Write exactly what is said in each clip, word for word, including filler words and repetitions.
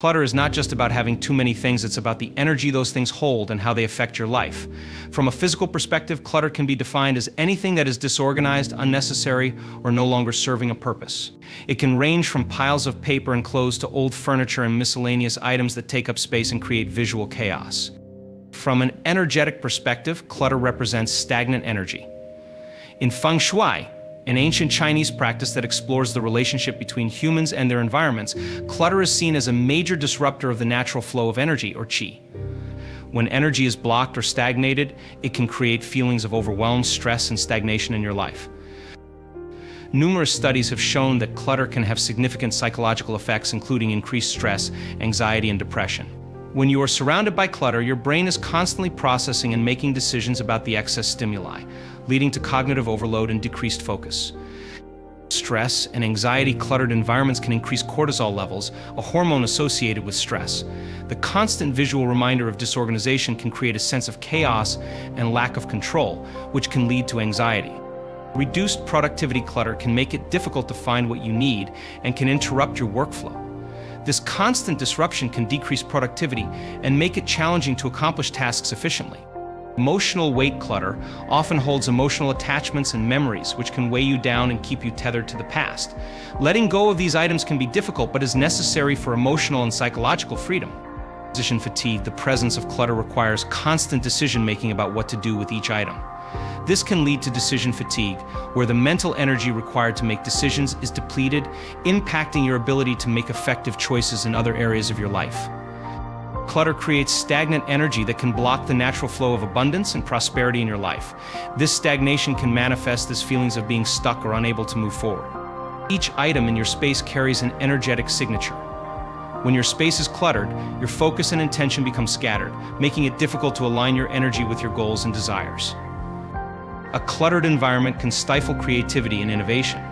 Clutter is not just about having too many things, it's about the energy those things hold and how they affect your life. From a physical perspective, clutter can be defined as anything that is disorganized, unnecessary, or no longer serving a purpose. It can range from piles of paper and clothes to old furniture and miscellaneous items that take up space and create visual chaos. From an energetic perspective, clutter represents stagnant energy. In Feng Shui, an ancient Chinese practice that explores the relationship between humans and their environments, clutter is seen as a major disruptor of the natural flow of energy, or qi. When energy is blocked or stagnated, it can create feelings of overwhelm, stress, and stagnation in your life. Numerous studies have shown that clutter can have significant psychological effects, including increased stress, anxiety, and depression. When you are surrounded by clutter, your brain is constantly processing and making decisions about the excess stimuli, leading to cognitive overload and decreased focus. Stress and anxiety-cluttered environments can increase cortisol levels, a hormone associated with stress. The constant visual reminder of disorganization can create a sense of chaos and lack of control, which can lead to anxiety. Reduced productivity clutter can make it difficult to find what you need and can interrupt your workflow. This constant disruption can decrease productivity and make it challenging to accomplish tasks efficiently. Emotional weight clutter often holds emotional attachments and memories, which can weigh you down and keep you tethered to the past. Letting go of these items can be difficult, but is necessary for emotional and psychological freedom. Decision fatigue. The presence of clutter requires constant decision-making about what to do with each item. This can lead to decision fatigue, where the mental energy required to make decisions is depleted, impacting your ability to make effective choices in other areas of your life. Clutter creates stagnant energy that can block the natural flow of abundance and prosperity in your life. This stagnation can manifest as feelings of being stuck or unable to move forward. Each item in your space carries an energetic signature. When your space is cluttered, your focus and intention become scattered, making it difficult to align your energy with your goals and desires. A cluttered environment can stifle creativity and innovation.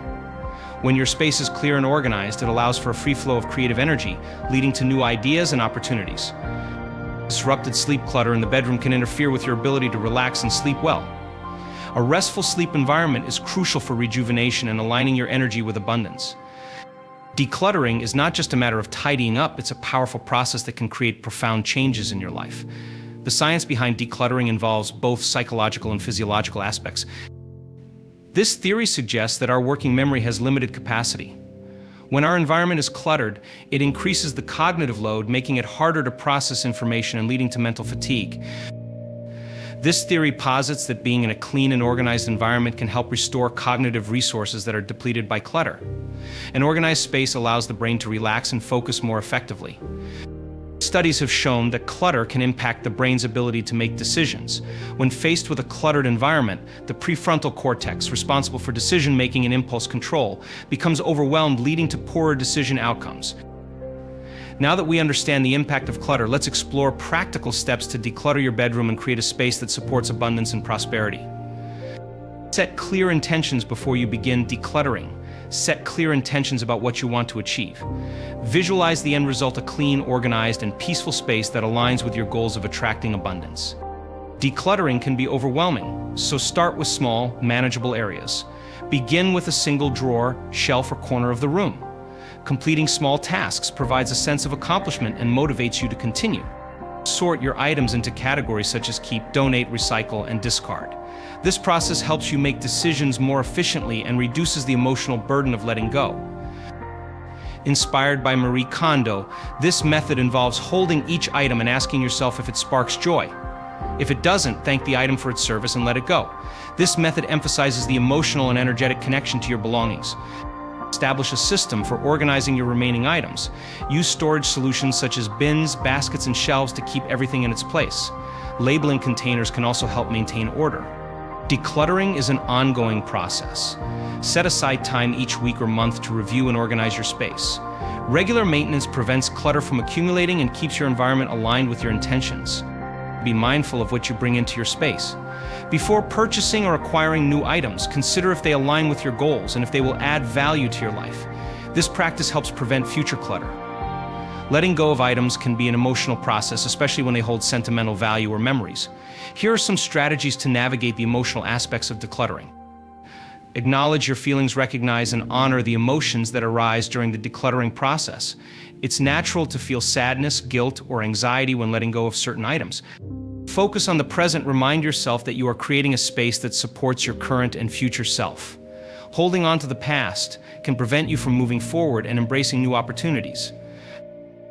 When your space is clear and organized, it allows for a free flow of creative energy, leading to new ideas and opportunities. Disrupted sleep. Clutter in the bedroom can interfere with your ability to relax and sleep well. A restful sleep environment is crucial for rejuvenation and aligning your energy with abundance. Decluttering is not just a matter of tidying up, it's a powerful process that can create profound changes in your life. The science behind decluttering involves both psychological and physiological aspects. This theory suggests that our working memory has limited capacity. When our environment is cluttered, it increases the cognitive load, making it harder to process information and leading to mental fatigue. This theory posits that being in a clean and organized environment can help restore cognitive resources that are depleted by clutter. An organized space allows the brain to relax and focus more effectively. Studies have shown that clutter can impact the brain's ability to make decisions. When faced with a cluttered environment, the prefrontal cortex, responsible for decision-making and impulse control, becomes overwhelmed, leading to poorer decision outcomes. Now that we understand the impact of clutter, let's explore practical steps to declutter your bedroom and create a space that supports abundance and prosperity. Set clear intentions before you begin decluttering. Set clear intentions about what you want to achieve. Visualize the end result, a clean, organized, and peaceful space that aligns with your goals of attracting abundance. Decluttering can be overwhelming, so start with small, manageable areas. Begin with a single drawer, shelf, or corner of the room. Completing small tasks provides a sense of accomplishment and motivates you to continue. Sort your items into categories such as keep, donate, recycle, and discard. This process helps you make decisions more efficiently and reduces the emotional burden of letting go. Inspired by Marie Kondo, this method involves holding each item and asking yourself if it sparks joy. If it doesn't, thank the item for its service and let it go. This method emphasizes the emotional and energetic connection to your belongings. Establish a system for organizing your remaining items. Use storage solutions such as bins, baskets, and shelves to keep everything in its place. Labeling containers can also help maintain order. Decluttering is an ongoing process. Set aside time each week or month to review and organize your space. Regular maintenance prevents clutter from accumulating and keeps your environment aligned with your intentions. Be mindful of what you bring into your space. Before purchasing or acquiring new items, consider if they align with your goals and if they will add value to your life. This practice helps prevent future clutter. Letting go of items can be an emotional process, especially when they hold sentimental value or memories. Here are some strategies to navigate the emotional aspects of decluttering. Acknowledge your feelings, recognize and honor the emotions that arise during the decluttering process. It's natural to feel sadness, guilt, or anxiety when letting go of certain items. Focus on the present. Remind yourself that you are creating a space that supports your current and future self. Holding on to the past can prevent you from moving forward and embracing new opportunities.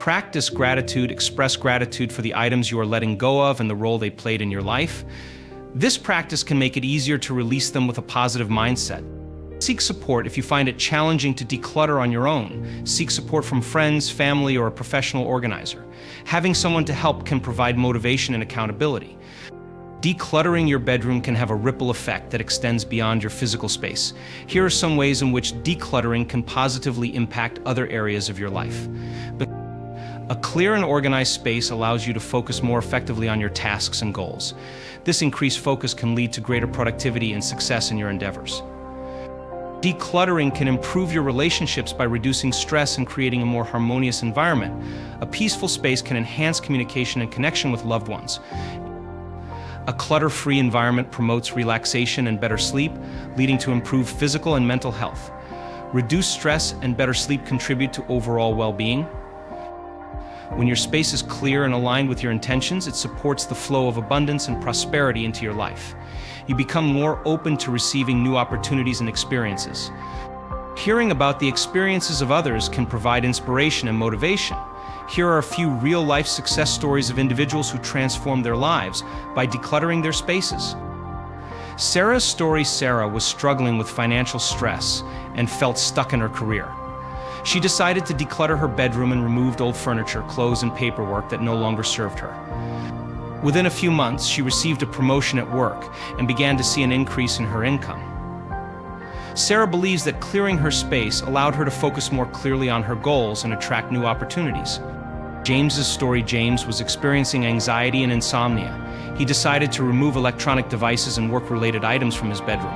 Practice gratitude. Express gratitude for the items you are letting go of and the role they played in your life. This practice can make it easier to release them with a positive mindset. Seek support if you find it challenging to declutter on your own. Seek support from friends, family, or a professional organizer. Having someone to help can provide motivation and accountability. Decluttering your bedroom can have a ripple effect that extends beyond your physical space. Here are some ways in which decluttering can positively impact other areas of your life. A clear and organized space allows you to focus more effectively on your tasks and goals. This increased focus can lead to greater productivity and success in your endeavors. Decluttering can improve your relationships by reducing stress and creating a more harmonious environment. A peaceful space can enhance communication and connection with loved ones. A clutter-free environment promotes relaxation and better sleep, leading to improved physical and mental health. Reduced stress and better sleep contribute to overall well-being. When your space is clear and aligned with your intentions, it supports the flow of abundance and prosperity into your life. You become more open to receiving new opportunities and experiences. Hearing about the experiences of others can provide inspiration and motivation. Here are a few real-life success stories of individuals who transformed their lives by decluttering their spaces. Sarah's story. Sarah was struggling with financial stress and felt stuck in her career. She decided to declutter her bedroom and removed old furniture, clothes, and paperwork that no longer served her. Within a few months, she received a promotion at work and began to see an increase in her income. Sarah believes that clearing her space allowed her to focus more clearly on her goals and attract new opportunities. James's story. James was experiencing anxiety and insomnia. He decided to remove electronic devices and work-related items from his bedroom.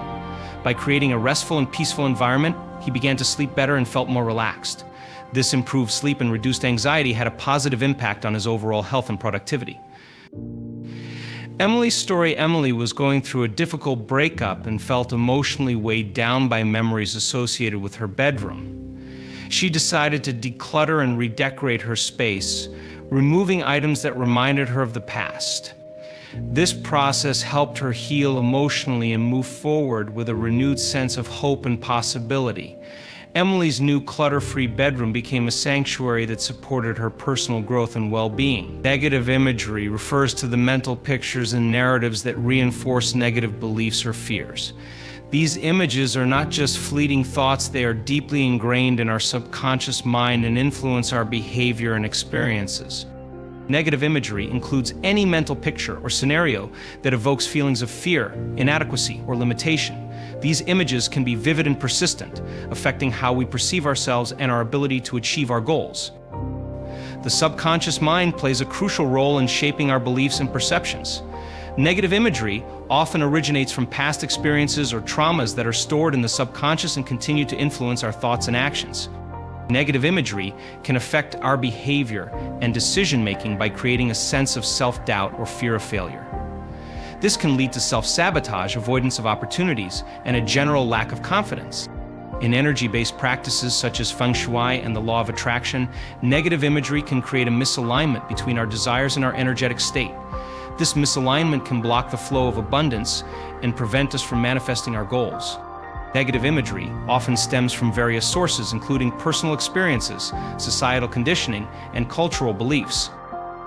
By creating a restful and peaceful environment, he began to sleep better and felt more relaxed. This improved sleep and reduced anxiety had a positive impact on his overall health and productivity. Emily's story. Emily was going through a difficult breakup and felt emotionally weighed down by memories associated with her bedroom. She decided to declutter and redecorate her space, removing items that reminded her of the past. This process helped her heal emotionally and move forward with a renewed sense of hope and possibility. Emily's new clutter-free bedroom became a sanctuary that supported her personal growth and well-being. Negative imagery refers to the mental pictures and narratives that reinforce negative beliefs or fears. These images are not just fleeting thoughts, they are deeply ingrained in our subconscious mind and influence our behavior and experiences. Negative imagery includes any mental picture or scenario that evokes feelings of fear, inadequacy, or limitation. These images can be vivid and persistent, affecting how we perceive ourselves and our ability to achieve our goals. The subconscious mind plays a crucial role in shaping our beliefs and perceptions. Negative imagery often originates from past experiences or traumas that are stored in the subconscious and continue to influence our thoughts and actions. Negative imagery can affect our behavior and decision-making by creating a sense of self-doubt or fear of failure. This can lead to self-sabotage, avoidance of opportunities, and a general lack of confidence. In energy-based practices such as feng shui and the law of attraction, negative imagery can create a misalignment between our desires and our energetic state. This misalignment can block the flow of abundance and prevent us from manifesting our goals. Negative imagery often stems from various sources, including personal experiences, societal conditioning, and cultural beliefs.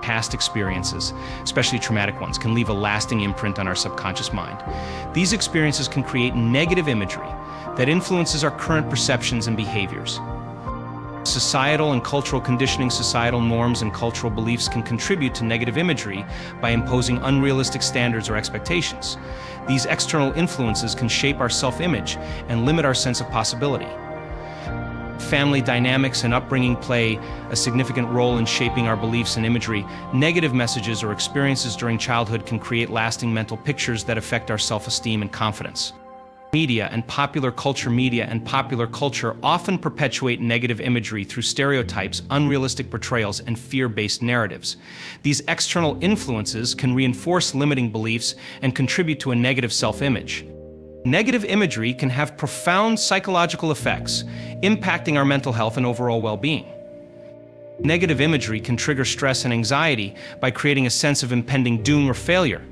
Past experiences, especially traumatic ones, can leave a lasting imprint on our subconscious mind. These experiences can create negative imagery that influences our current perceptions and behaviors. Societal and cultural conditioning. Societal norms and cultural beliefs can contribute to negative imagery by imposing unrealistic standards or expectations. These external influences can shape our self-image and limit our sense of possibility. Family dynamics and upbringing play a significant role in shaping our beliefs and imagery. Negative messages or experiences during childhood can create lasting mental pictures that affect our self-esteem and confidence. Media and popular culture. Media and popular culture often perpetuate negative imagery through stereotypes, unrealistic portrayals, and fear-based narratives. These external influences can reinforce limiting beliefs and contribute to a negative self-image. Negative imagery can have profound psychological effects, impacting our mental health and overall well-being. Negative imagery can trigger stress and anxiety by creating a sense of impending doom or failure.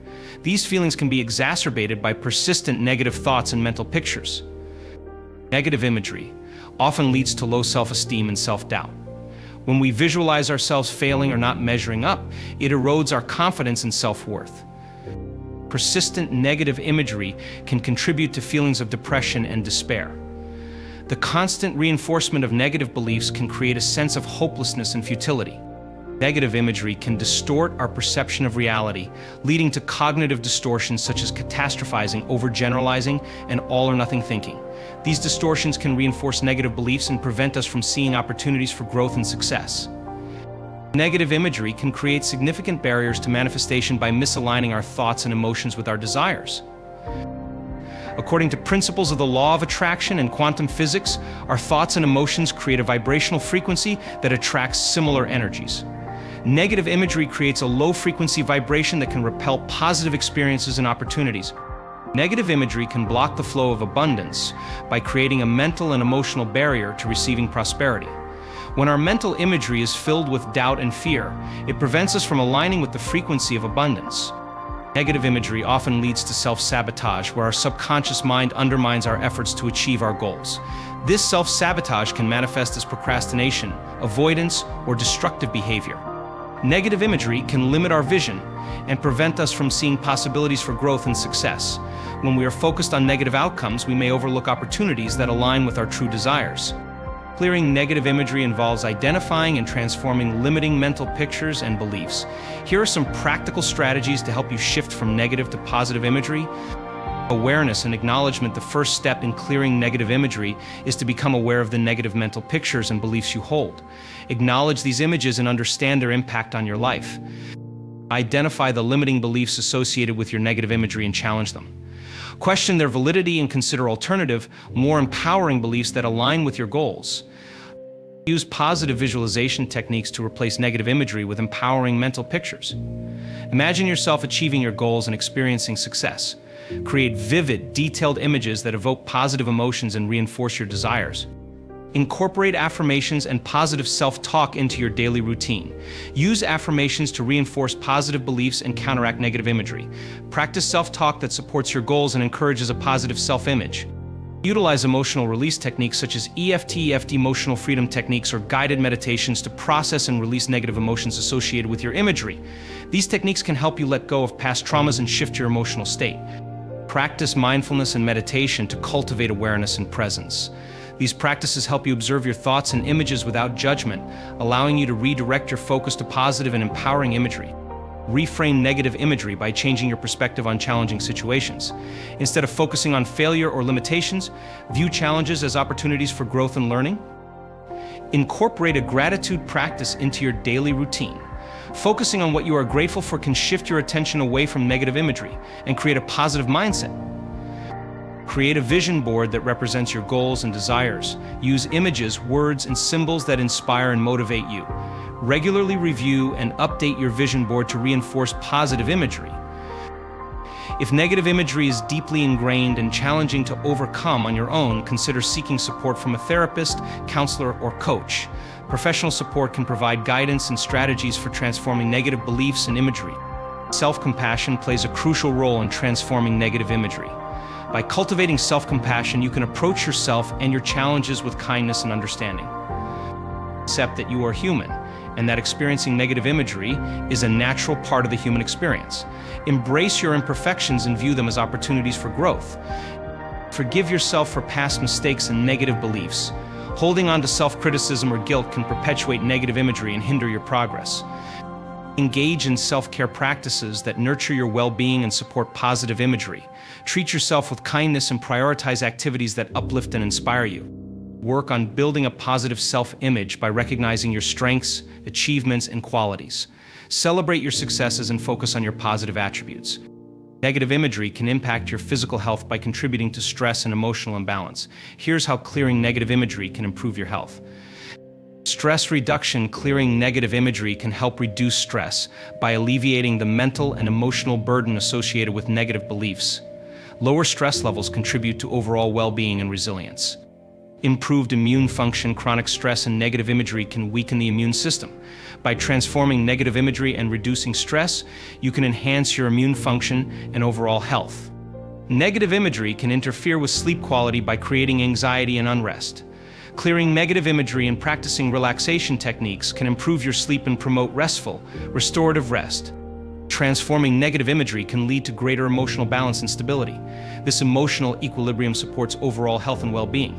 These feelings can be exacerbated by persistent negative thoughts and mental pictures. Negative imagery often leads to low self-esteem and self-doubt. When we visualize ourselves failing or not measuring up, it erodes our confidence and self-worth. Persistent negative imagery can contribute to feelings of depression and despair. The constant reinforcement of negative beliefs can create a sense of hopelessness and futility. Negative imagery can distort our perception of reality, leading to cognitive distortions such as catastrophizing, overgeneralizing, and all-or-nothing thinking. These distortions can reinforce negative beliefs and prevent us from seeing opportunities for growth and success. Negative imagery can create significant barriers to manifestation by misaligning our thoughts and emotions with our desires. According to principles of the law of attraction and quantum physics, our thoughts and emotions create a vibrational frequency that attracts similar energies. Negative imagery creates a low-frequency vibration that can repel positive experiences and opportunities. Negative imagery can block the flow of abundance by creating a mental and emotional barrier to receiving prosperity. When our mental imagery is filled with doubt and fear, it prevents us from aligning with the frequency of abundance. Negative imagery often leads to self-sabotage, where our subconscious mind undermines our efforts to achieve our goals. This self-sabotage can manifest as procrastination, avoidance, or destructive behavior. Negative imagery can limit our vision and prevent us from seeing possibilities for growth and success. When we are focused on negative outcomes, we may overlook opportunities that align with our true desires. Clearing negative imagery involves identifying and transforming limiting mental pictures and beliefs. Here are some practical strategies to help you shift from negative to positive imagery. Awareness and acknowledgement. The first step in clearing negative imagery is to become aware of the negative mental pictures and beliefs you hold. Acknowledge these images and understand their impact on your life. Identify the limiting beliefs associated with your negative imagery and challenge them. Question their validity and consider alternative, more empowering beliefs that align with your goals. Use positive visualization techniques to replace negative imagery with empowering mental pictures. Imagine yourself achieving your goals and experiencing success. Create vivid, detailed images that evoke positive emotions and reinforce your desires. Incorporate affirmations and positive self-talk into your daily routine. Use affirmations to reinforce positive beliefs and counteract negative imagery. Practice self-talk that supports your goals and encourages a positive self-image. Utilize emotional release techniques such as E F T, E F T emotional freedom techniques, or guided meditations to process and release negative emotions associated with your imagery. These techniques can help you let go of past traumas and shift your emotional state. Practice mindfulness and meditation to cultivate awareness and presence. These practices help you observe your thoughts and images without judgment, allowing you to redirect your focus to positive and empowering imagery. Reframe negative imagery by changing your perspective on challenging situations. Instead of focusing on failure or limitations, view challenges as opportunities for growth and learning. Incorporate a gratitude practice into your daily routine. Focusing on what you are grateful for can shift your attention away from negative imagery and create a positive mindset. Create a vision board that represents your goals and desires. Use images, words, and symbols that inspire and motivate you. Regularly review and update your vision board to reinforce positive imagery. If negative imagery is deeply ingrained and challenging to overcome on your own, consider seeking support from a therapist, counselor, or coach. Professional support can provide guidance and strategies for transforming negative beliefs and imagery. Self-compassion plays a crucial role in transforming negative imagery. By cultivating self-compassion, you can approach yourself and your challenges with kindness and understanding. Accept that you are human and that experiencing negative imagery is a natural part of the human experience. Embrace your imperfections and view them as opportunities for growth. Forgive yourself for past mistakes and negative beliefs. Holding on to self-criticism or guilt can perpetuate negative imagery and hinder your progress. Engage in self-care practices that nurture your well-being and support positive imagery. Treat yourself with kindness and prioritize activities that uplift and inspire you. Work on building a positive self-image by recognizing your strengths, achievements, and qualities. Celebrate your successes and focus on your positive attributes. Negative imagery can impact your physical health by contributing to stress and emotional imbalance. Here's how clearing negative imagery can improve your health. Stress reduction. Clearing negative imagery can help reduce stress by alleviating the mental and emotional burden associated with negative beliefs. lower stress levels contribute to overall well-being and resilience. Improved immune function, chronic stress, and negative imagery can weaken the immune system. By transforming negative imagery and reducing stress, you can enhance your immune function and overall health. Negative imagery can interfere with sleep quality by creating anxiety and unrest. Clearing negative imagery and practicing relaxation techniques can improve your sleep and promote restful, restorative rest. Transforming negative imagery can lead to greater emotional balance and stability. This emotional equilibrium supports overall health and well-being.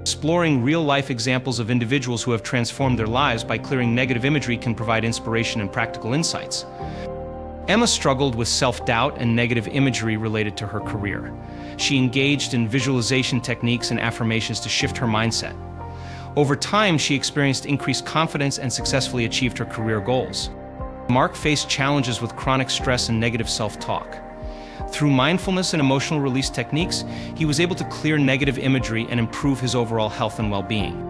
Exploring real-life examples of individuals who have transformed their lives by clearing negative imagery can provide inspiration and practical insights. Emma struggled with self-doubt and negative imagery related to her career. She engaged in visualization techniques and affirmations to shift her mindset. Over time, she experienced increased confidence and successfully achieved her career goals. Mark faced challenges with chronic stress and negative self-talk. Through mindfulness and emotional release techniques, he was able to clear negative imagery and improve his overall health and well-being.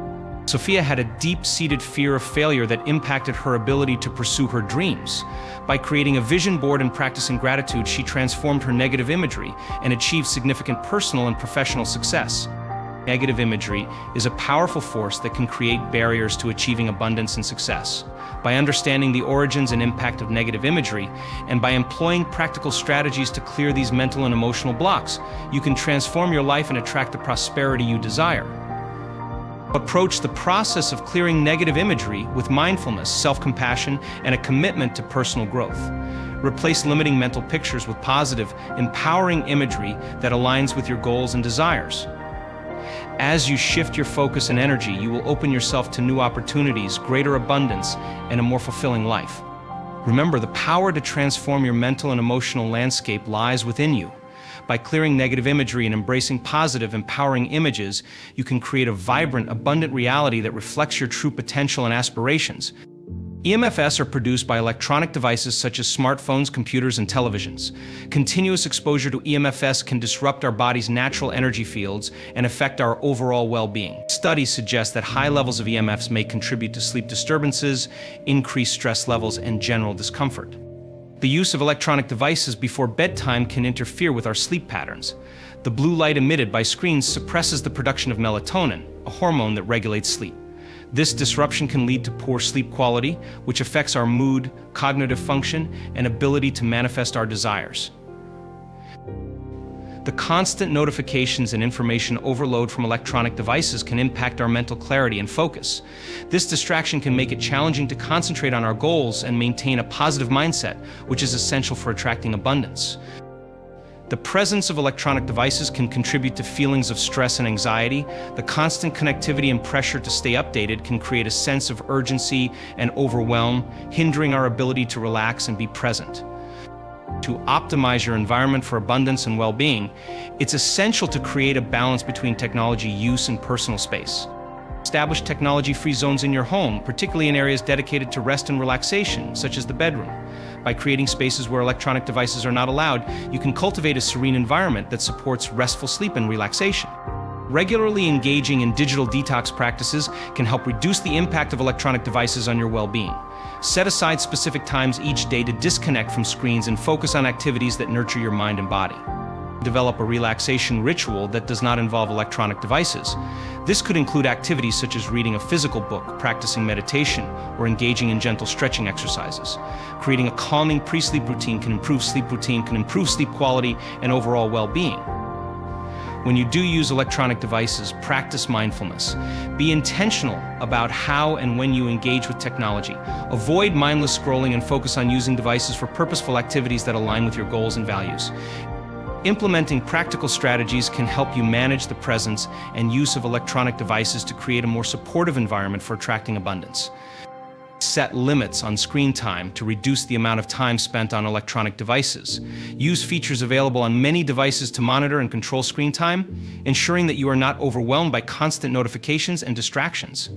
Sophia had a deep-seated fear of failure that impacted her ability to pursue her dreams. By creating a vision board and practicing gratitude, she transformed her negative imagery and achieved significant personal and professional success. Negative imagery is a powerful force that can create barriers to achieving abundance and success. By understanding the origins and impact of negative imagery, and by employing practical strategies to clear these mental and emotional blocks, you can transform your life and attract the prosperity you desire. Approach the process of clearing negative imagery with mindfulness, self-compassion, and a commitment to personal growth. Replace limiting mental pictures with positive, empowering imagery that aligns with your goals and desires. As you shift your focus and energy, you will open yourself to new opportunities, greater abundance, and a more fulfilling life. Remember, the power to transform your mental and emotional landscape lies within you. By clearing negative imagery and embracing positive, empowering images, you can create a vibrant, abundant reality that reflects your true potential and aspirations. E M Fs are produced by electronic devices such as smartphones, computers, and televisions. Continuous exposure to E M Fs can disrupt our body's natural energy fields and affect our overall well-being. Studies suggest that high levels of E M Fs may contribute to sleep disturbances, increased stress levels, and general discomfort. The use of electronic devices before bedtime can interfere with our sleep patterns. The blue light emitted by screens suppresses the production of melatonin, a hormone that regulates sleep. This disruption can lead to poor sleep quality, which affects our mood, cognitive function, and ability to manifest our desires. The constant notifications and information overload from electronic devices can impact our mental clarity and focus. This distraction can make it challenging to concentrate on our goals and maintain a positive mindset, which is essential for attracting abundance. The presence of electronic devices can contribute to feelings of stress and anxiety. The constant connectivity and pressure to stay updated can create a sense of urgency and overwhelm, hindering our ability to relax and be present. To optimize your environment for abundance and well-being, it's essential to create a balance between technology use and personal space. Establish technology-free zones in your home, particularly in areas dedicated to rest and relaxation, such as the bedroom. By creating spaces where electronic devices are not allowed, you can cultivate a serene environment that supports restful sleep and relaxation. Regularly engaging in digital detox practices can help reduce the impact of electronic devices on your well-being. Set aside specific times each day to disconnect from screens and focus on activities that nurture your mind and body. Develop a relaxation ritual that does not involve electronic devices. This could include activities such as reading a physical book, practicing meditation, or engaging in gentle stretching exercises. Creating a calming pre-sleep routine can improve sleep routine, can improve sleep quality and overall well-being. When you do use electronic devices, practice mindfulness. Be intentional about how and when you engage with technology. Avoid mindless scrolling and focus on using devices for purposeful activities that align with your goals and values. Implementing practical strategies can help you manage the presence and use of electronic devices to create a more supportive environment for attracting abundance. Set limits on screen time to reduce the amount of time spent on electronic devices. Use features available on many devices to monitor and control screen time, ensuring that you are not overwhelmed by constant notifications and distractions.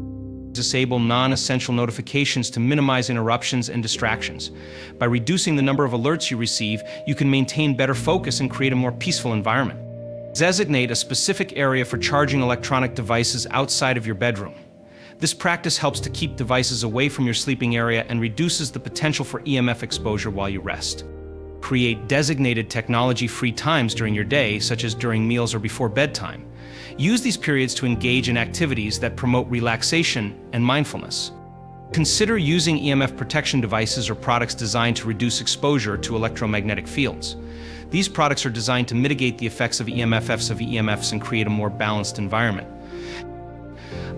Disable non-essential notifications to minimize interruptions and distractions. By reducing the number of alerts you receive, you can maintain better focus and create a more peaceful environment. Designate a specific area for charging electronic devices outside of your bedroom. This practice helps to keep devices away from your sleeping area and reduces the potential for E M F exposure while you rest. Create designated technology-free times during your day, such as during meals or before bedtime. Use these periods to engage in activities that promote relaxation and mindfulness. Consider using E M F protection devices or products designed to reduce exposure to electromagnetic fields. These products are designed to mitigate the effects of E M Fs of E M Fs and create a more balanced environment.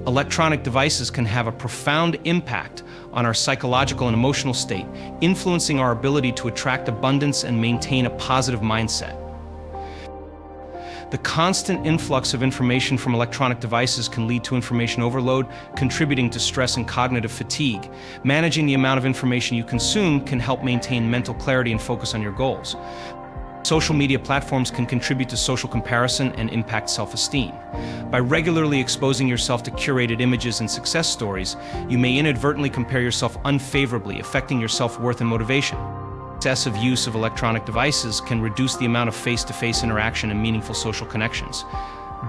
Electronic devices can have a profound impact on our psychological and emotional state, influencing our ability to attract abundance and maintain a positive mindset. The constant influx of information from electronic devices can lead to information overload, contributing to stress and cognitive fatigue. Managing the amount of information you consume can help maintain mental clarity and focus on your goals. Social media platforms can contribute to social comparison and impact self-esteem. By regularly exposing yourself to curated images and success stories, you may inadvertently compare yourself unfavorably, affecting your self-worth and motivation. Excessive use of electronic devices can reduce the amount of face-to-face interaction and meaningful social connections.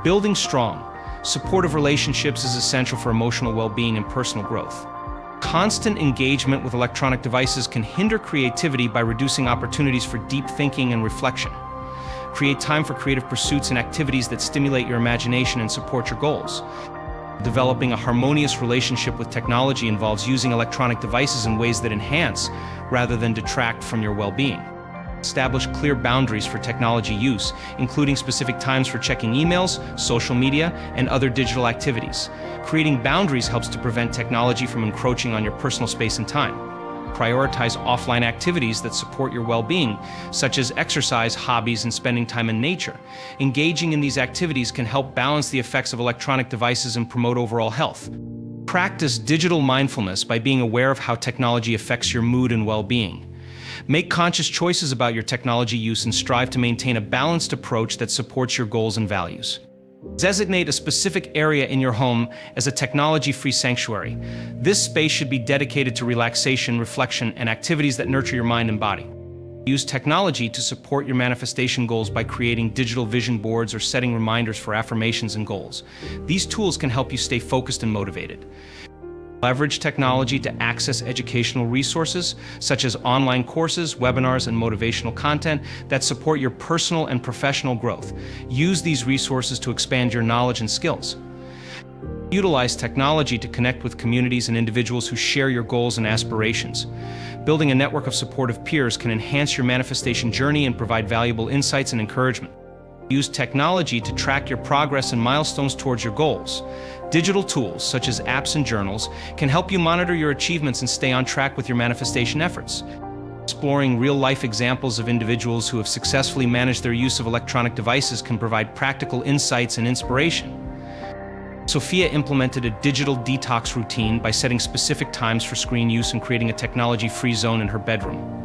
Building strong, supportive relationships is essential for emotional well-being and personal growth. Constant engagement with electronic devices can hinder creativity by reducing opportunities for deep thinking and reflection. Create time for creative pursuits and activities that stimulate your imagination and support your goals. Developing a harmonious relationship with technology involves using electronic devices in ways that enhance, rather than detract from your well-being. Establish clear boundaries for technology use, including specific times for checking emails, social media, and other digital activities. Creating boundaries helps to prevent technology from encroaching on your personal space and time. Prioritize offline activities that support your well-being, such as exercise, hobbies, and spending time in nature. Engaging in these activities can help balance the effects of electronic devices and promote overall health. Practice digital mindfulness by being aware of how technology affects your mood and well-being. Make conscious choices about your technology use and strive to maintain a balanced approach that supports your goals and values. Designate a specific area in your home as a technology-free sanctuary. This space should be dedicated to relaxation, reflection, and activities that nurture your mind and body. Use technology to support your manifestation goals by creating digital vision boards or setting reminders for affirmations and goals. These tools can help you stay focused and motivated. Leverage technology to access educational resources, such as online courses, webinars, and motivational content that support your personal and professional growth. Use these resources to expand your knowledge and skills. Utilize technology to connect with communities and individuals who share your goals and aspirations. Building a network of supportive peers can enhance your manifestation journey and provide valuable insights and encouragement. Use technology to track your progress and milestones towards your goals. Digital tools, such as apps and journals, can help you monitor your achievements and stay on track with your manifestation efforts. Exploring real-life examples of individuals who have successfully managed their use of electronic devices can provide practical insights and inspiration. Sophia implemented a digital detox routine by setting specific times for screen use and creating a technology-free zone in her bedroom.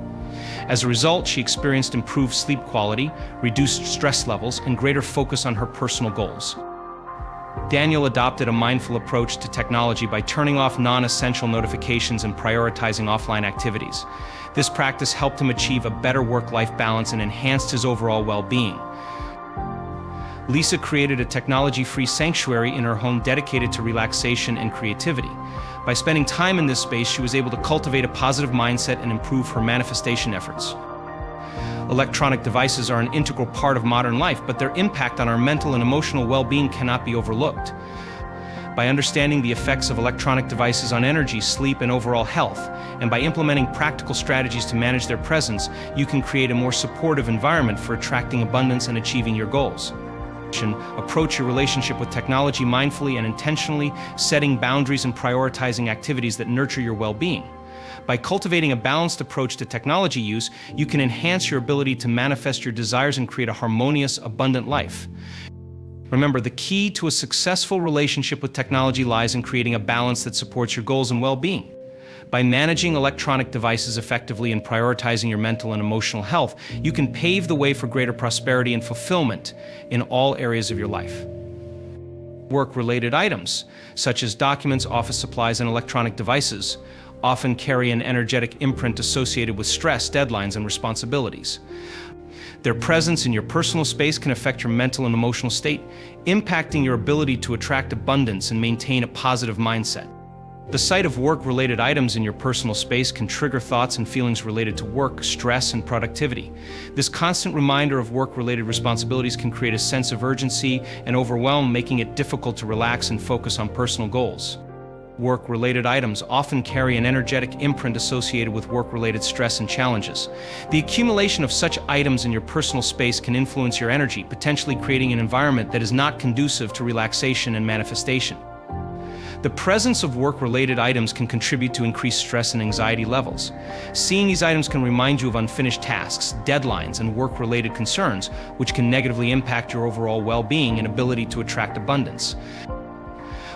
As a result, she experienced improved sleep quality, reduced stress levels, and greater focus on her personal goals. Daniel adopted a mindful approach to technology by turning off non-essential notifications and prioritizing offline activities. This practice helped him achieve a better work-life balance and enhanced his overall well-being. Lisa created a technology-free sanctuary in her home dedicated to relaxation and creativity. By spending time in this space, she was able to cultivate a positive mindset and improve her manifestation efforts. Electronic devices are an integral part of modern life, but their impact on our mental and emotional well-being cannot be overlooked. By understanding the effects of electronic devices on energy, sleep, and overall health, and by implementing practical strategies to manage their presence, you can create a more supportive environment for attracting abundance and achieving your goals. Approach your relationship with technology mindfully and intentionally, setting boundaries and prioritizing activities that nurture your well-being. By cultivating a balanced approach to technology use, you can enhance your ability to manifest your desires and create a harmonious, abundant life. Remember, the key to a successful relationship with technology lies in creating a balance that supports your goals and well-being. By managing electronic devices effectively and prioritizing your mental and emotional health, you can pave the way for greater prosperity and fulfillment in all areas of your life. Work-related items, such as documents, office supplies, and electronic devices, often carry an energetic imprint associated with stress, deadlines, and responsibilities. Their presence in your personal space can affect your mental and emotional state, impacting your ability to attract abundance and maintain a positive mindset. The sight of work-related items in your personal space can trigger thoughts and feelings related to work, stress, and productivity. This constant reminder of work-related responsibilities can create a sense of urgency and overwhelm, making it difficult to relax and focus on personal goals. Work-related items often carry an energetic imprint associated with work-related stress and challenges. The accumulation of such items in your personal space can influence your energy, potentially creating an environment that is not conducive to relaxation and manifestation. The presence of work-related items can contribute to increased stress and anxiety levels. Seeing these items can remind you of unfinished tasks, deadlines, and work-related concerns, which can negatively impact your overall well-being and ability to attract abundance.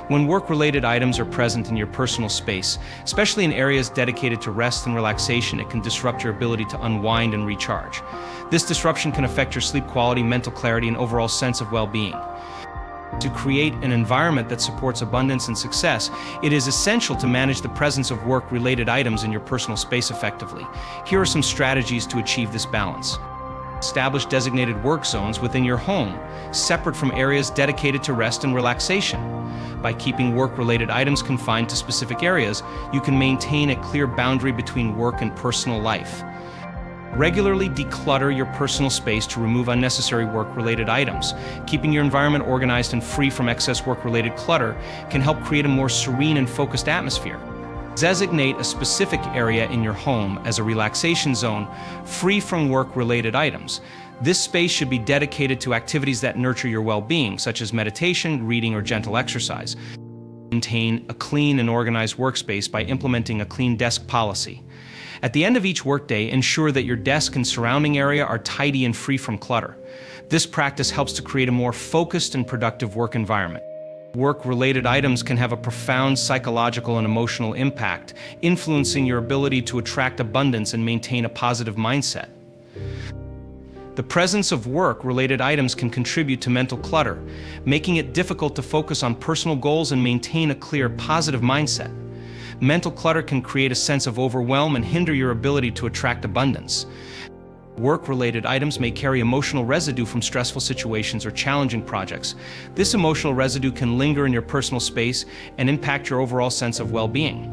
When work-related items are present in your personal space, especially in areas dedicated to rest and relaxation, it can disrupt your ability to unwind and recharge. This disruption can affect your sleep quality, mental clarity, and overall sense of well-being. To create an environment that supports abundance and success, it is essential to manage the presence of work-related items in your personal space effectively. Here are some strategies to achieve this balance. Establish designated work zones within your home, separate from areas dedicated to rest and relaxation. By keeping work-related items confined to specific areas, you can maintain a clear boundary between work and personal life. Regularly declutter your personal space to remove unnecessary work-related items. Keeping your environment organized and free from excess work-related clutter can help create a more serene and focused atmosphere. Designate a specific area in your home as a relaxation zone, free from work-related items. This space should be dedicated to activities that nurture your well-being, such as meditation, reading, or gentle exercise. Maintain a clean and organized workspace by implementing a clean desk policy. At the end of each workday, ensure that your desk and surrounding area are tidy and free from clutter. This practice helps to create a more focused and productive work environment. Work-related items can have a profound psychological and emotional impact, influencing your ability to attract abundance and maintain a positive mindset. The presence of work-related items can contribute to mental clutter, making it difficult to focus on personal goals and maintain a clear, positive mindset. Mental clutter can create a sense of overwhelm and hinder your ability to attract abundance. Work-related items may carry emotional residue from stressful situations or challenging projects. This emotional residue can linger in your personal space and impact your overall sense of well-being.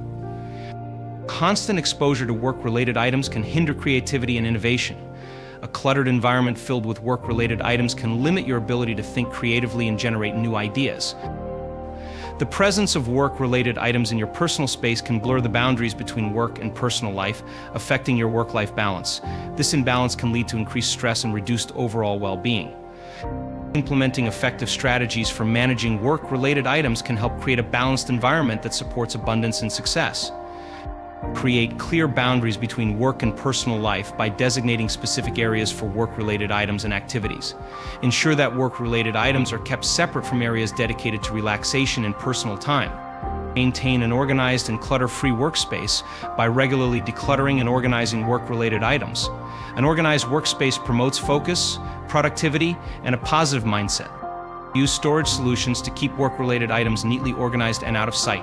Constant exposure to work-related items can hinder creativity and innovation. A cluttered environment filled with work-related items can limit your ability to think creatively and generate new ideas. The presence of work-related items in your personal space can blur the boundaries between work and personal life, affecting your work-life balance. This imbalance can lead to increased stress and reduced overall well-being. Implementing effective strategies for managing work-related items can help create a balanced environment that supports abundance and success. Create clear boundaries between work and personal life by designating specific areas for work-related items and activities. Ensure that work-related items are kept separate from areas dedicated to relaxation and personal time. Maintain an organized and clutter-free workspace by regularly decluttering and organizing work-related items. An organized workspace promotes focus, productivity, and a positive mindset. Use storage solutions to keep work-related items neatly organized and out of sight.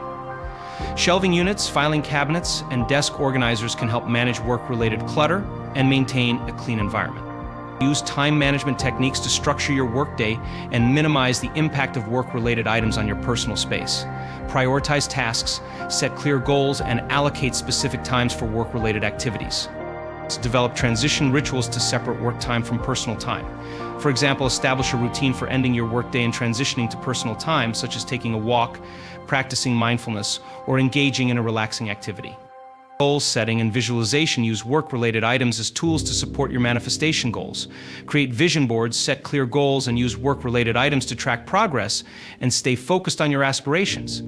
Shelving units, filing cabinets, and desk organizers can help manage work-related clutter and maintain a clean environment. Use time management techniques to structure your workday and minimize the impact of work-related items on your personal space. Prioritize tasks, set clear goals, and allocate specific times for work-related activities. Develop transition rituals to separate work time from personal time. For example, establish a routine for ending your workday and transitioning to personal time, such as taking a walk, practicing mindfulness, or engaging in a relaxing activity. Goal setting and visualization. Use work-related items as tools to support your manifestation goals. Create vision boards, set clear goals, and use work-related items to track progress and stay focused on your aspirations.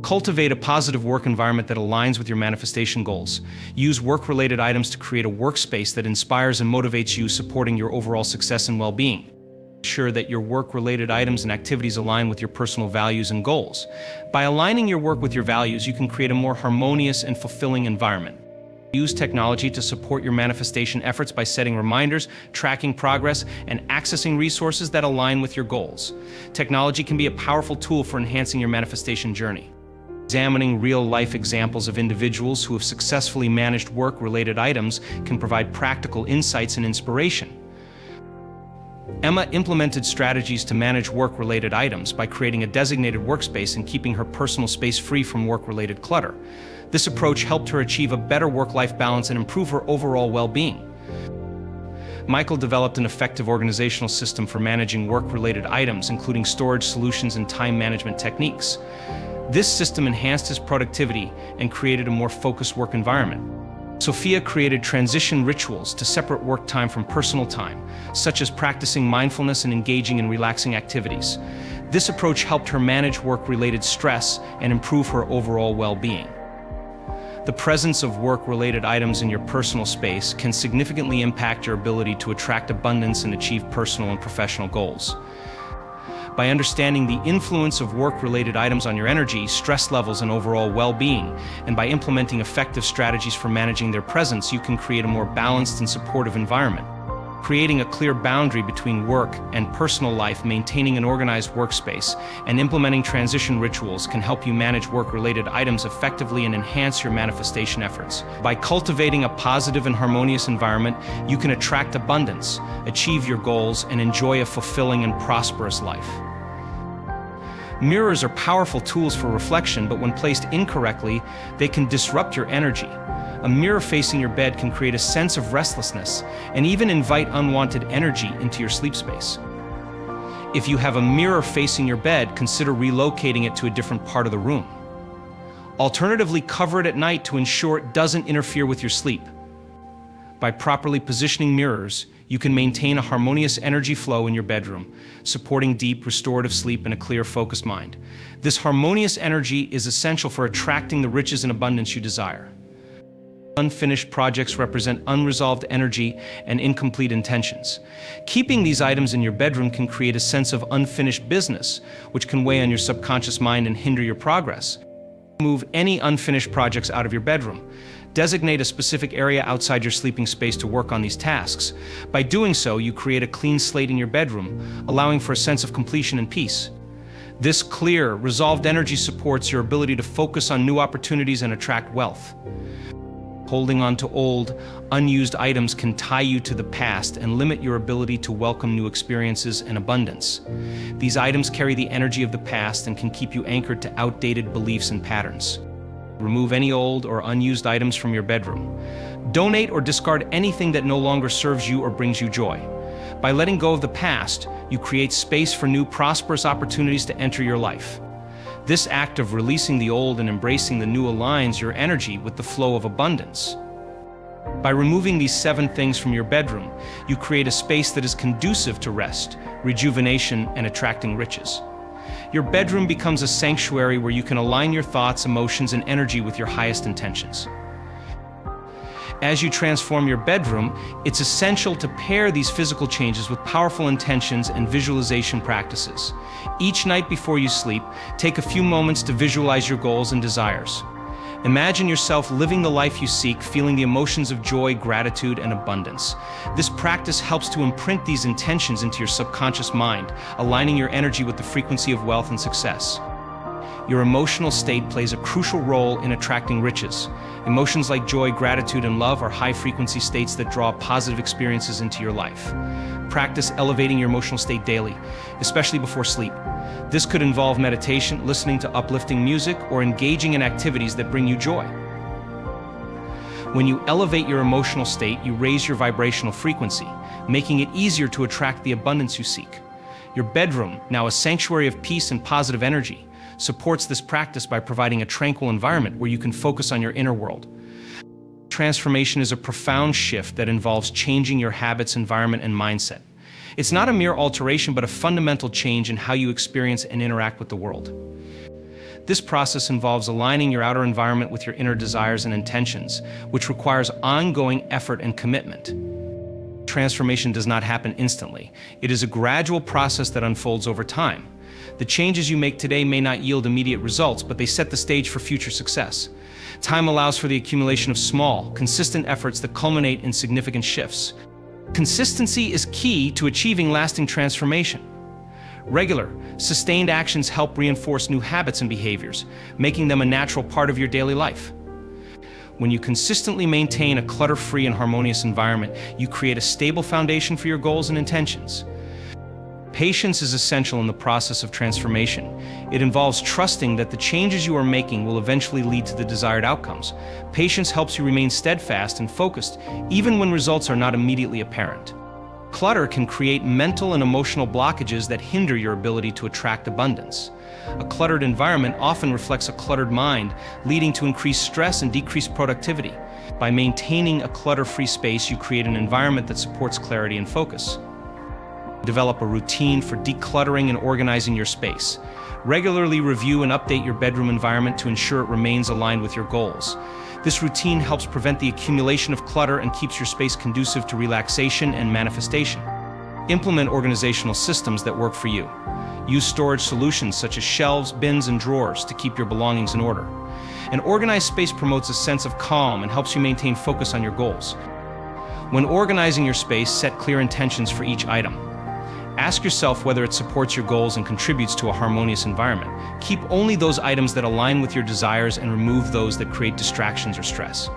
Cultivate a positive work environment that aligns with your manifestation goals. Use work-related items to create a workspace that inspires and motivates you, supporting your overall success and well-being. Ensure that your work-related items and activities align with your personal values and goals. By aligning your work with your values, you can create a more harmonious and fulfilling environment. Use technology to support your manifestation efforts by setting reminders, tracking progress, and accessing resources that align with your goals. Technology can be a powerful tool for enhancing your manifestation journey. Examining real-life examples of individuals who have successfully managed work-related items can provide practical insights and inspiration. Emma implemented strategies to manage work-related items by creating a designated workspace and keeping her personal space free from work-related clutter. This approach helped her achieve a better work-life balance and improve her overall well-being. Michael developed an effective organizational system for managing work-related items, including storage solutions and time management techniques. This system enhanced his productivity and created a more focused work environment. Sophia created transition rituals to separate work time from personal time, such as practicing mindfulness and engaging in relaxing activities. This approach helped her manage work-related stress and improve her overall well-being. The presence of work-related items in your personal space can significantly impact your ability to attract abundance and achieve personal and professional goals. By understanding the influence of work-related items on your energy, stress levels, and overall well-being, and by implementing effective strategies for managing their presence, you can create a more balanced and supportive environment. Creating a clear boundary between work and personal life, maintaining an organized workspace, and implementing transition rituals can help you manage work-related items effectively and enhance your manifestation efforts. By cultivating a positive and harmonious environment, you can attract abundance, achieve your goals, and enjoy a fulfilling and prosperous life. Mirrors are powerful tools for reflection, but when placed incorrectly, they can disrupt your energy. A mirror facing your bed can create a sense of restlessness and even invite unwanted energy into your sleep space. If you have a mirror facing your bed, consider relocating it to a different part of the room. Alternatively, cover it at night to ensure it doesn't interfere with your sleep. By properly positioning mirrors, you can maintain a harmonious energy flow in your bedroom, supporting deep, restorative sleep and a clear, focused mind. This harmonious energy is essential for attracting the riches and abundance you desire. Unfinished projects represent unresolved energy and incomplete intentions. Keeping these items in your bedroom can create a sense of unfinished business, which can weigh on your subconscious mind and hinder your progress. Move any unfinished projects out of your bedroom. Designate a specific area outside your sleeping space to work on these tasks. By doing so, you create a clean slate in your bedroom, allowing for a sense of completion and peace. This clear, resolved energy supports your ability to focus on new opportunities and attract wealth. Holding on to old, unused items can tie you to the past and limit your ability to welcome new experiences and abundance. These items carry the energy of the past and can keep you anchored to outdated beliefs and patterns. Remove any old or unused items from your bedroom. Donate or discard anything that no longer serves you or brings you joy. By letting go of the past, you create space for new, prosperous opportunities to enter your life. This act of releasing the old and embracing the new aligns your energy with the flow of abundance. By removing these seven things from your bedroom, you create a space that is conducive to rest, rejuvenation, and attracting riches. Your bedroom becomes a sanctuary where you can align your thoughts, emotions, and energy with your highest intentions. As you transform your bedroom, it's essential to pair these physical changes with powerful intentions and visualization practices. Each night before you sleep, take a few moments to visualize your goals and desires. Imagine yourself living the life you seek, feeling the emotions of joy, gratitude, and abundance. This practice helps to imprint these intentions into your subconscious mind, aligning your energy with the frequency of wealth and success. Your emotional state plays a crucial role in attracting riches. Emotions like joy, gratitude, and love are high-frequency states that draw positive experiences into your life. Practice elevating your emotional state daily, especially before sleep. This could involve meditation, listening to uplifting music, or engaging in activities that bring you joy. When you elevate your emotional state, you raise your vibrational frequency, making it easier to attract the abundance you seek. Your bedroom, now a sanctuary of peace and positive energy, supports this practice by providing a tranquil environment where you can focus on your inner world. Transformation is a profound shift that involves changing your habits, environment, and mindset. It's not a mere alteration, but a fundamental change in how you experience and interact with the world. This process involves aligning your outer environment with your inner desires and intentions, which requires ongoing effort and commitment. Transformation does not happen instantly. It is a gradual process that unfolds over time. The changes you make today may not yield immediate results, but they set the stage for future success. Time allows for the accumulation of small, consistent efforts that culminate in significant shifts. Consistency is key to achieving lasting transformation. Regular, sustained actions help reinforce new habits and behaviors, making them a natural part of your daily life. When you consistently maintain a clutter-free and harmonious environment, you create a stable foundation for your goals and intentions. Patience is essential in the process of transformation. It involves trusting that the changes you are making will eventually lead to the desired outcomes. Patience helps you remain steadfast and focused, even when results are not immediately apparent. Clutter can create mental and emotional blockages that hinder your ability to attract abundance. A cluttered environment often reflects a cluttered mind, leading to increased stress and decreased productivity. By maintaining a clutter-free space, you create an environment that supports clarity and focus. Develop a routine for decluttering and organizing your space. Regularly review and update your bedroom environment to ensure it remains aligned with your goals. This routine helps prevent the accumulation of clutter and keeps your space conducive to relaxation and manifestation. Implement organizational systems that work for you. Use storage solutions such as shelves, bins, and drawers to keep your belongings in order. An organized space promotes a sense of calm and helps you maintain focus on your goals. When organizing your space, set clear intentions for each item. Ask yourself whether it supports your goals and contributes to a harmonious environment. Keep only those items that align with your desires and remove those that create distractions or stress.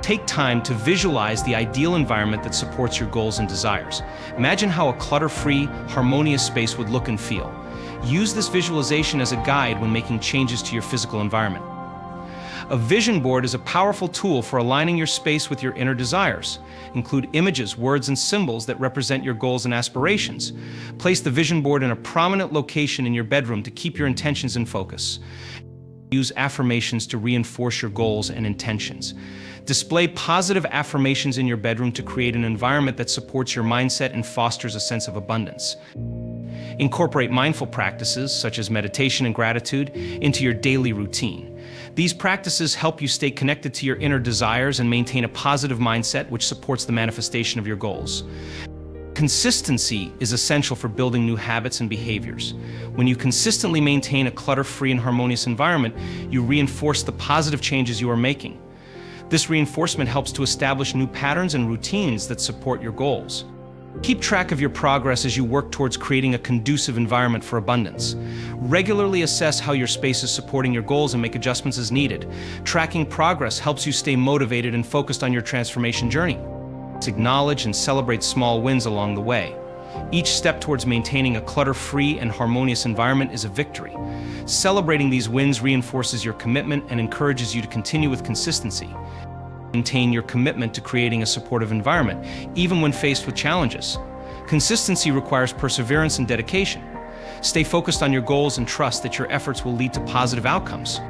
Take time to visualize the ideal environment that supports your goals and desires. Imagine how a clutter-free, harmonious space would look and feel. Use this visualization as a guide when making changes to your physical environment. A vision board is a powerful tool for aligning your space with your inner desires. Include images, words, and symbols that represent your goals and aspirations. Place the vision board in a prominent location in your bedroom to keep your intentions in focus. Use affirmations to reinforce your goals and intentions. Display positive affirmations in your bedroom to create an environment that supports your mindset and fosters a sense of abundance. Incorporate mindful practices, such as meditation and gratitude, into your daily routine. These practices help you stay connected to your inner desires and maintain a positive mindset which supports the manifestation of your goals. Consistency is essential for building new habits and behaviors. When you consistently maintain a clutter-free and harmonious environment, you reinforce the positive changes you are making. This reinforcement helps to establish new patterns and routines that support your goals. Keep track of your progress as you work towards creating a conducive environment for abundance. Regularly assess how your space is supporting your goals and make adjustments as needed. Tracking progress helps you stay motivated and focused on your transformation journey. Acknowledge and celebrate small wins along the way. Each step towards maintaining a clutter-free and harmonious environment is a victory. Celebrating these wins reinforces your commitment and encourages you to continue with consistency. Maintain your commitment to creating a supportive environment, even when faced with challenges. Consistency requires perseverance and dedication. Stay focused on your goals and trust that your efforts will lead to positive outcomes.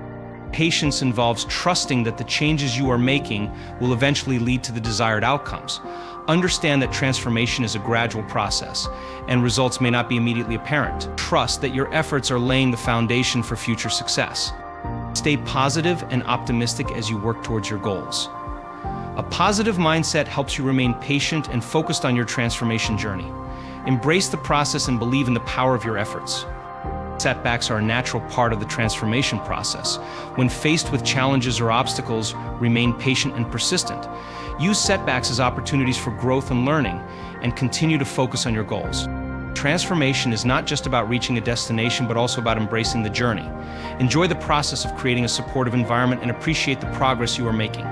Patience involves trusting that the changes you are making will eventually lead to the desired outcomes. Understand that transformation is a gradual process, and results may not be immediately apparent. Trust that your efforts are laying the foundation for future success. Stay positive and optimistic as you work towards your goals. A positive mindset helps you remain patient and focused on your transformation journey. Embrace the process and believe in the power of your efforts. Setbacks are a natural part of the transformation process. When faced with challenges or obstacles, remain patient and persistent. Use setbacks as opportunities for growth and learning, and continue to focus on your goals. Transformation is not just about reaching a destination, but also about embracing the journey. Enjoy the process of creating a supportive environment and appreciate the progress you are making.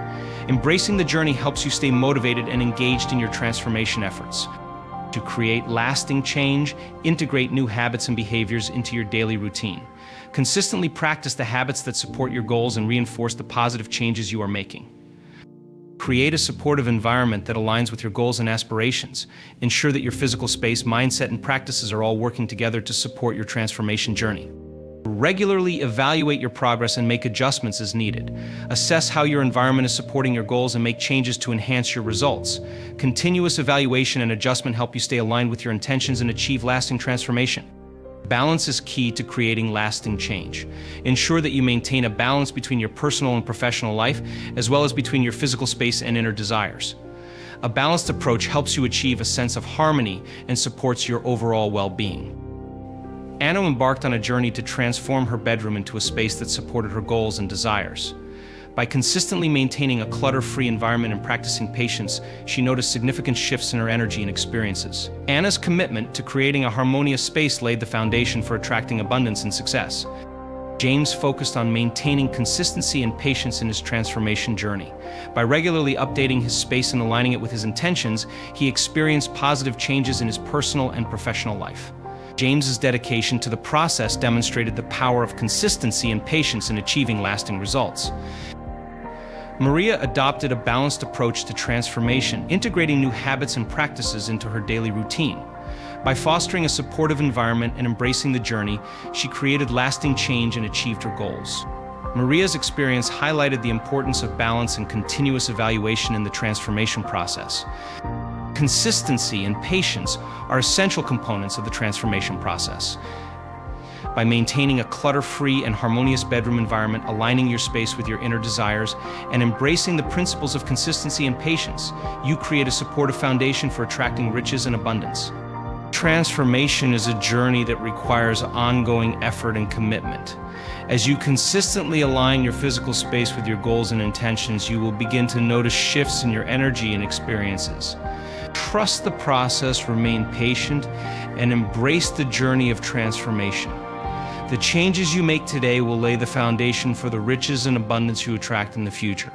Embracing the journey helps you stay motivated and engaged in your transformation efforts. To create lasting change, integrate new habits and behaviors into your daily routine. Consistently practice the habits that support your goals and reinforce the positive changes you are making. Create a supportive environment that aligns with your goals and aspirations. Ensure that your physical space, mindset, and practices are all working together to support your transformation journey. Regularly evaluate your progress and make adjustments as needed. Assess how your environment is supporting your goals and make changes to enhance your results. Continuous evaluation and adjustment help you stay aligned with your intentions and achieve lasting transformation. Balance is key to creating lasting change. Ensure that you maintain a balance between your personal and professional life, as well as between your physical space and inner desires. A balanced approach helps you achieve a sense of harmony and supports your overall well-being. Anna embarked on a journey to transform her bedroom into a space that supported her goals and desires. By consistently maintaining a clutter-free environment and practicing patience, she noticed significant shifts in her energy and experiences. Anna's commitment to creating a harmonious space laid the foundation for attracting abundance and success. James focused on maintaining consistency and patience in his transformation journey. By regularly updating his space and aligning it with his intentions, he experienced positive changes in his personal and professional life. James's dedication to the process demonstrated the power of consistency and patience in achieving lasting results. Maria adopted a balanced approach to transformation, integrating new habits and practices into her daily routine. By fostering a supportive environment and embracing the journey, she created lasting change and achieved her goals. Maria's experience highlighted the importance of balance and continuous evaluation in the transformation process. Consistency and patience are essential components of the transformation process. By maintaining a clutter-free and harmonious bedroom environment, aligning your space with your inner desires, and embracing the principles of consistency and patience, you create a supportive foundation for attracting riches and abundance. Transformation is a journey that requires ongoing effort and commitment. As you consistently align your physical space with your goals and intentions, you will begin to notice shifts in your energy and experiences. Trust the process, remain patient, and embrace the journey of transformation. The changes you make today will lay the foundation for the riches and abundance you attract in the future.